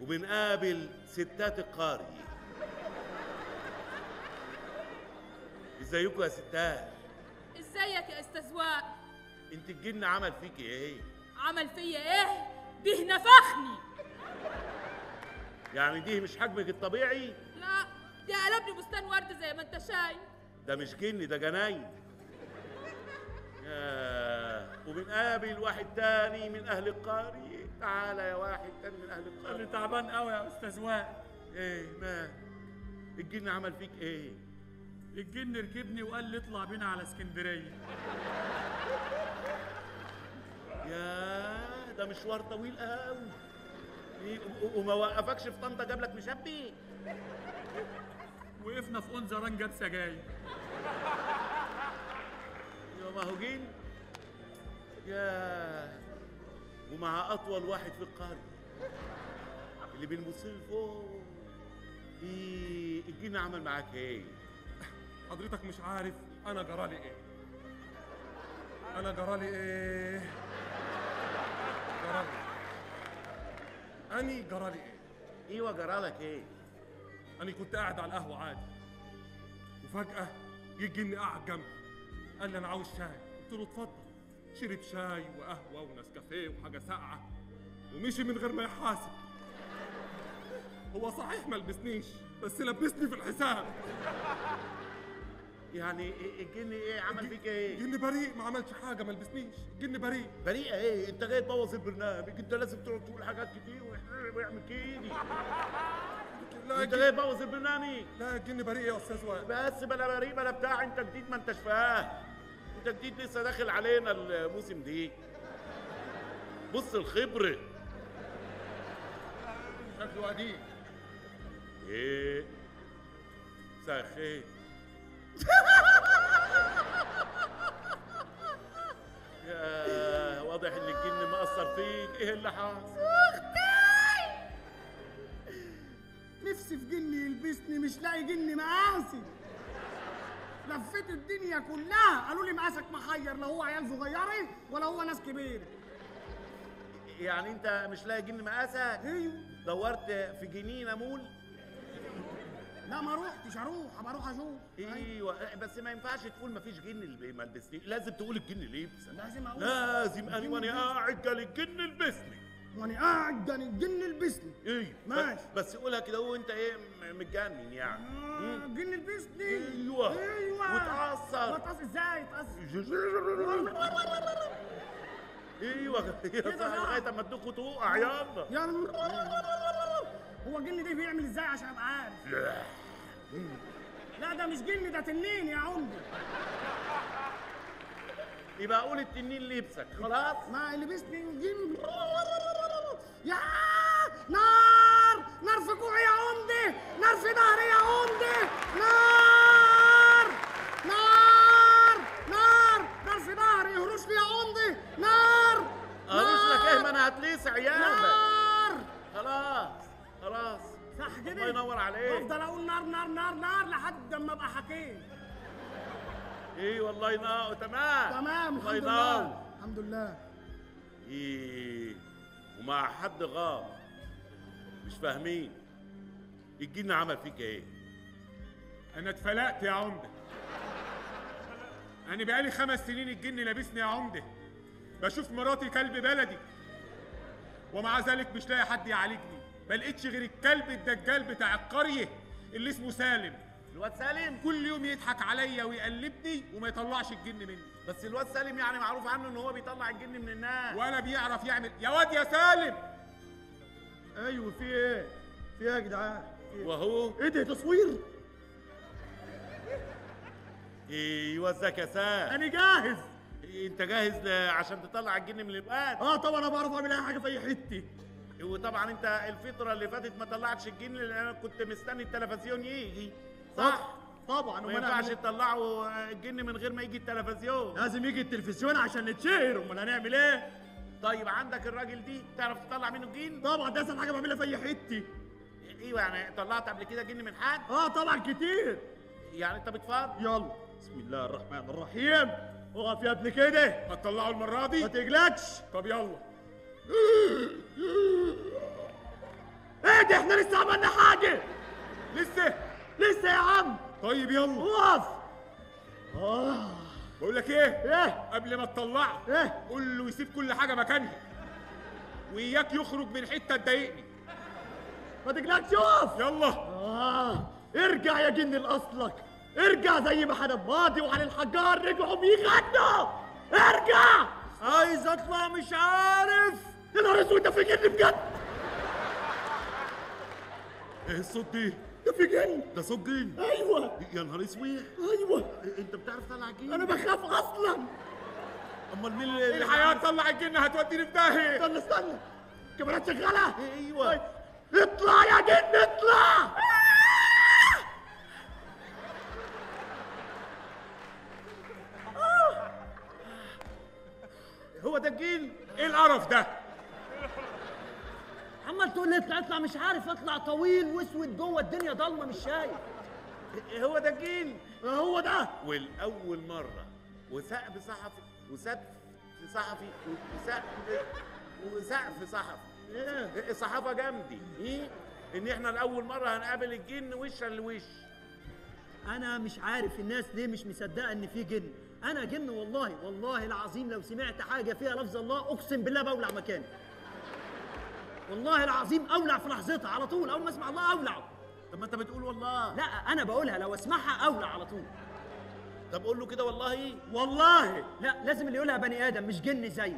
وبنقابل ستات القاري. ازيكم يا ستات؟ ازيك يا استاذ وائل؟ انت الجن عمل فيكي ايه؟ عمل فيا ايه؟ ده نفخني. يعني ده مش حجمك الطبيعي؟ لا، ده قلبني بستان ورد زي ما انت شايف. ده مش جن، ده جناين. وبنقابل واحد تاني من اهل القاري. تعالى يا واحد تاني من اهل القرى. انا تعبان قوي يا استاذ وائل. ايه مال؟ الجن عمل فيك ايه؟ الجن ركبني وقال لي اطلع بينا على اسكندريه. ياه، ده مشوار طويل قوي. وما وقفكش في طنطا، جاب لك مشبي؟ وقفنا في انزران جاب سجاير. ما هو جن. ياه، ومع أطول واحد في القرن اللي بنبصيله لفوق. إيه الجن عمل معاك إيه؟ حضرتك مش عارف أنا جرالي إيه؟ أنا جرالي إيه؟ جرالي أني جرالي إيه؟ إيوه جرالك إيه؟ أنا كنت قاعد على القهوة عادي، وفجأة جه الجن قعد جنبي قال لي أنا عاوز شاي. قلت له اتفضل. شرب شاي وقهوه ونسكافيه وحاجه ساقعه ومشي من غير ما يحاسب. هو صحيح ما لبسنيش، بس لبسني في الحساب. يعني الجن ايه عمل فيك ايه؟ الجن بريء، ما عملش حاجه، ما لبسنيش. الجن بريء. بريء ايه؟ انت جاي تبوظ البرنامج، انت لازم تقعد تقول حاجات كتير ويعمل كده. انت جاي تبوظ البرنامج. لا الجن بريء يا استاذ وائل. بس بلا بريء بلا بتاع، انت جديد ما انتش فاهم. انت جديد لسه داخل علينا الموسم دي. بص الخبره شكله قديم. ايه مساء الخير. يا واضح ان الجن مأثر فيك. ايه اللي حاصل؟ اختي نفسي في جن يلبسني، مش لاقي جن مقاسي. لفيت الدنيا كلها قالوا لي مقاسك محير، لا هو عيال صغيره ولا هو ناس كبيره. يعني انت مش لاقي جن مقاسك؟ ايوه. دورت في جنينه مول؟ لا ما روحتش. اروح ابقى اروح اشوف. ايوه بس ما ينفعش تقول ما فيش جن اللي ما لبسني، لازم تقول الجن لبسني. لازم اقول؟ لازم. انا وانا قاعد قال الجن لبسني. وانا قاعد قال الجن لبسني. ايوه ماشي، بس قولها كده وانت ايه متجنن يعني. الجن لبسني. ايوه واتعصر. واتعصر ازاي؟ اتعصر. ايوه كده لغايه اما تدوخ وتوقع. يلا هو الجن ده بيعمل ازاي عشان ابقى عارف؟ لا ده مش جن، ده تنين يا عمري. يبقى اقول التنين لبسك خلاص. ما لبسني الجن. يا نار نار في كوعي يا عمدي، نار في ظهري يا عمدي، نار نار نار نار في ظهري، اهرش لي يا عمدي، نار. اهرش لك ايه؟ ما انا هتليس عيالك. نار. خلاص خلاص صح كده. الله ينور عليك. افضل اقول نار نار نار نار لحد ما ابقى حكيت. ايه والله ينور. تمام تمام. الله ينور. الحمد لله. ايه ومع حد غامض مش فاهمين الجن عمل فيك ايه؟ انا اتفلقت يا عمده. انا بقالي 5 سنين الجن لابسني يا عمده. بشوف مراتي كلب بلدي، ومع ذلك مش لاقي حد يعالجني. ما لقيتش غير الكلب الدجال بتاع القريه اللي اسمه سالم. الواد سالم كل يوم يضحك عليا ويقلبني وما يطلعش الجن مني. بس الواد سالم يعني معروف عنه ان هو بيطلع الجن من الناس. ولا بيعرف يعمل. يا واد يا سالم. ايوه في ايه؟ في ايه يا جدعان؟ وهو ايه ده تصوير؟ ايوه ازيك يا سالم؟ انا جاهز. انت جاهز عشان تطلع الجن من البقاد؟ اه طبعا انا بعرف اعمل اي حاجه في اي حته. وطبعا انت الفتره اللي فاتت ما طلعتش الجن لان انا كنت مستني التلفزيون يجي. صح؟ طبعا. ما ينفعش تطلعوا الجن من غير ما يجي التلفزيون. لازم يجي التلفزيون عشان نتشهر. امال هنعمل ايه؟ طيب عندك الراجل دي تعرف تطلع منه الجن؟ طبعا ده احسن حاجه بعملها في اي حته. ايوه يعني طلعت قبل كده جن من حد؟ اه طبعا كتير. يعني انت بتفضل؟ يلا بسم الله الرحمن الرحيم. اقف يا ابني كده. هتطلعه المره دي؟ ما تقلقش. طب يلا. ايه ده؟ احنا لسه عملنا حاجة؟ لسه يا عم. طيب يلا وقف. بقول لك ايه؟ قبل ما تطلعه قول له يسيب كل حاجة مكانها، وإياك يخرج من حتة تضايقني. ما تقلقش وقف. يلا. ارجع يا جن لأصلك، ارجع زي ما احنا الماضي وعلى الحجار رجعوا بيغنوا. ارجع. عايز اطلع مش عارف. يا نهار اسود، ده في جن بجد. ايه الصوت دي؟ ده في جن. ده صوت جن. ايوه. يا نهار اسود. ايوه. انت بتعرف تطلع جن؟ انا بخاف اصلا. امال مين اللي الحياه تطلع الجن؟ هتوديني في داهيه. استنى الكاميرات شغاله. ايوه. اطلع يا جن اطلع. هو ده الجيل؟ ايه القرف ده؟ عمال تقول لي اطلع مش عارف اطلع، طويل واسود جوه الدنيا ضلمه مش شايف. هو ده الجيل؟ هو ده. والاول مره وسقف صحفي وسقف صحفي. ايه الصحافه جامدي؟ ايه؟ ان احنا لاول مره هنقابل الجن وشا لوش. انا مش عارف الناس ليه مش مصدقه ان في جن. أنا جن والله، والله العظيم لو سمعت حاجة فيها لفظ الله أقسم بالله بولع مكاني. والله العظيم أولع في لحظتها على طول، أول ما أسمع الله أولعه. طب ما أنت بتقول والله. لا أنا بقولها، لو أسمعها أولع على طول. طب قول له كده والله. والله. لا لازم اللي يقولها بني آدم مش جن زيي.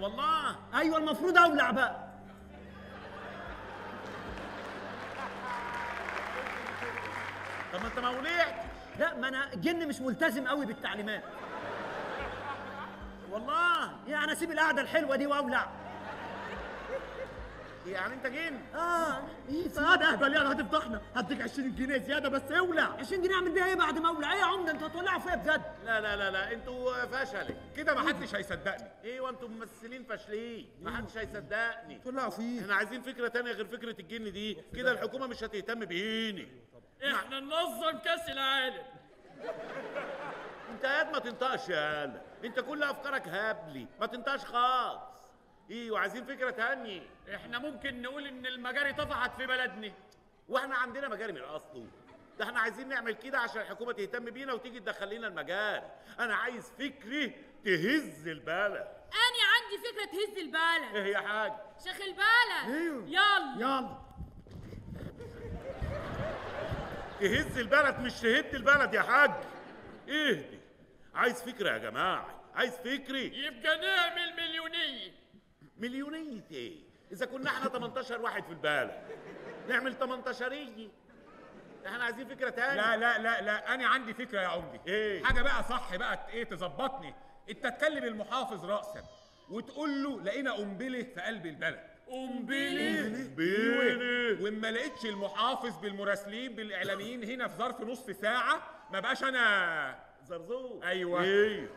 والله. أيوه المفروض أولع بقى. طب ما أنت ما ولعتش. لا ما انا جن مش ملتزم قوي بالتعليمات. والله. يعني اسيب القعده الحلوه دي واولع؟ يعني انت جن؟ ايه ساده اهبل يعني. هتفضحنا. هديك 20 جنيه زياده بس اولع. 20 جنيه اعمل بيها ايه بعد ما اولع؟ ايه يا عمده انتوا هتولعوا فيا بجد؟ لا لا لا لا انتوا فشلة كده، ما حدش هيصدقني. ايوه انتوا ممثلين فاشلين، ما حدش هيصدقني. تولعوا فيه. احنا عايزين فكره ثانيه غير فكره الجن دي، كده الحكومه مش هتهتم بيني. احنا ننظم كاس العالم. انت يا ما تنطقش يا هلا، انت كل افكارك هبلي، ما تنطقش خالص. ايوه عايزين فكره تانية. احنا ممكن نقول ان المجاري طفحت في بلدنا. واحنا عندنا مجاري من الاصل، ده احنا عايزين نعمل كده عشان الحكومه تهتم بينا وتيجي تدخل لنا المجاري. انا عايز فكره تهز البلد. انا عندي فكره تهز البلد. ايه يا حاج؟ شيخ البلد. ايوه يلا تهز البلد مش تهد البلد يا حاج. اهدي. عايز فكره يا جماعه، عايز فكري. يبقى نعمل مليونيه. مليونيه ايه؟ اذا كنا احنا 18 واحد في البلد نعمل 18يه. احنا عايزين فكره تانية. لا لا لا لا انا عندي فكره يا عمري. ايه؟ حاجه بقى صح بقى ايه تظبطني. انت تكلم المحافظ راسا وتقول له لقينا قنبله في قلب البلد. قنبله. وما لقيتش المحافظ بالمراسلين بالاعلاميين هنا في ظرف نص ساعه ما بقاش انا زرزور. ايوه. ايه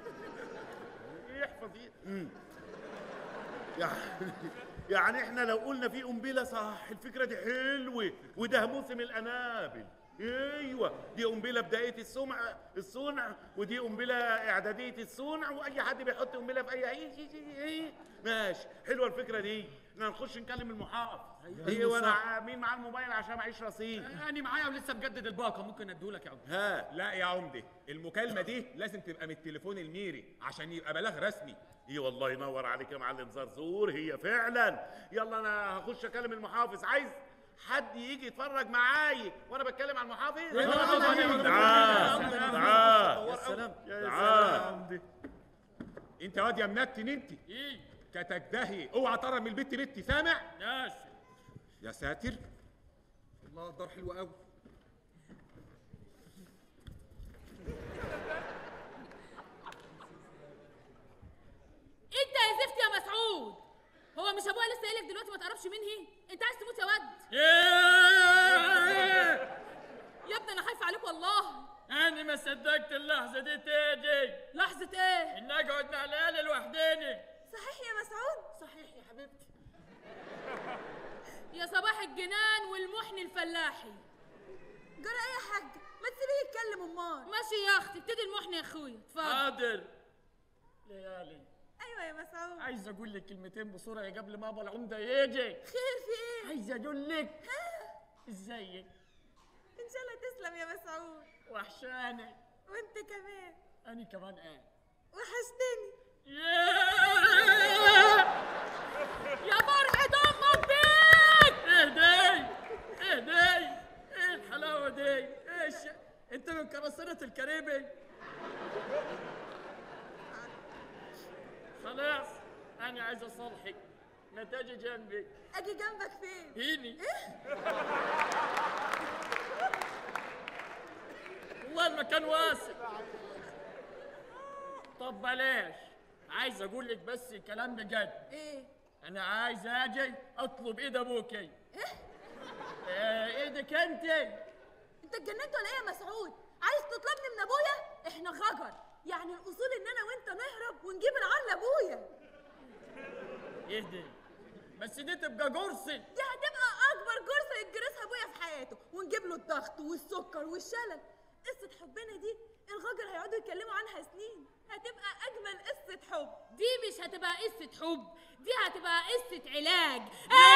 يحفظ يعني احنا لو قلنا في قنبله صح الفكره دي حلوه، وده موسم الانابل. ايوه دي قنبله بدايه الصنع، ودي قنبله اعداديه الصنع، واي حد بيحط قنبله في اي ماشي. حلوه الفكره دي. احنا هنخش نكلم المحافظ. ايوه. وانا مين معاه الموبايل عشان معيش رصيد؟ انا معايا ولسه مجدد الباقه، ممكن اديهولك يا عمدي. ها. لا يا عمدي المكالمه دي لازم تبقى من التليفون الميري عشان يبقى بلاغ رسمي. اي والله ينور عليك يا معلم زرزور، هي فعلا. يلا انا هخش اكلم المحافظ. عايز حد يجي يتفرج معايا وانا بتكلم على المحافظ؟ تعال السلام. تعال انت يا واد يا منتن، انت ايه كتك دهي؟ اوعى تقرب من البت بنتي، سامع؟ ماشي. يا ساتر الله الدار حلوه قوي. انت يا زفت يا مسعود، هو مش ابوها لسه قايلك دلوقتي ما تقربش منهي؟ انت عايز تموت يا ود؟ يا ابني انا خايفه عليك والله. انا ما صدقت اللحظه دي تيجي. لحظه ايه؟ ان اقعد مع العيال لوحديني. صحيح يا مسعود؟ صحيح يا حبيبتي. يا صباح الجنان والمحن الفلاحي. جرى ايه يا حاج؟ ما تسيبيه يتكلم امال. ماشي يا اختي، ابتدي المحن يا اخويا. اتفضل. حاضر. ليالي ايوه يا مسعود. عايز اقول لك كلمتين بسرعه قبل ما ابو العمده يجي. خير في ايه؟ عايز اقول لك ازيك؟ ان شاء الله تسلم يا مسعود. وحشاني. وانت كمان. انا كمان ايه؟ وحشتني. يا فرحة ام امك. ايه دي؟ ايه الحلاوه دي؟ ايش انت من قراصنة الكاريبي؟ خلاص انا عايز اصالحك، ما تاجي جنبي. اجي جنبك فين؟ هيني. والله المكان واسع. طب بلاش، عايز اقول لك بس كلام بجد. ايه؟ انا عايز اجي اطلب ايد ابوكي. ايه؟ ايدك انت. انت اتجننت ولا ايه يا مسعود؟ عايز تطلبني من ابويا؟ احنا خجر، يعني الاصول ان انا وانت نهرب ونجيب العار لابويا. اهدي بس، دي تبقى جرسي. دي هتبقى اكبر جرسه يتجرسها ابويا في حياته، ونجيب له الضغط والسكر والشلل. قصه حبنا دي الغجر هيقعدوا يتكلموا عنها سنين، هتبقى اجمل قصه حب. دي مش هتبقى قصه حب، دي هتبقى قصه علاج.